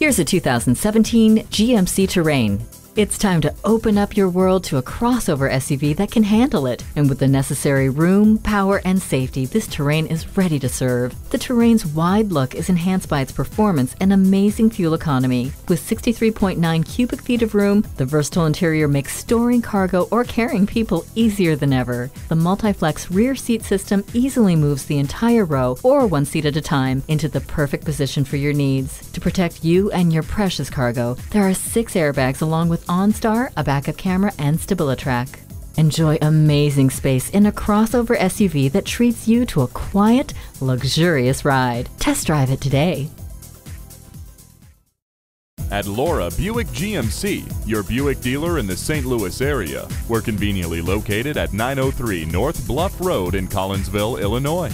Here's a 2017 GMC Terrain. It's time to open up your world to a crossover SUV that can handle it. And with the necessary room, power, and safety, this Terrain is ready to serve. The Terrain's wide look is enhanced by its performance and amazing fuel economy. With 63.9 cubic feet of room, the versatile interior makes storing cargo or carrying people easier than ever. The Multi-Flex rear seat system easily moves the entire row, or one seat at a time, into the perfect position for your needs. To protect you and your precious cargo, there are 6 airbags along with OnStar, a backup camera, and StabiliTrak. Enjoy amazing space in a crossover SUV that treats you to a quiet, luxurious ride. Test drive it today. At Laura Buick GMC, your Buick dealer in the St. Louis area. We're conveniently located at 903 North Bluff Road in Collinsville, Illinois.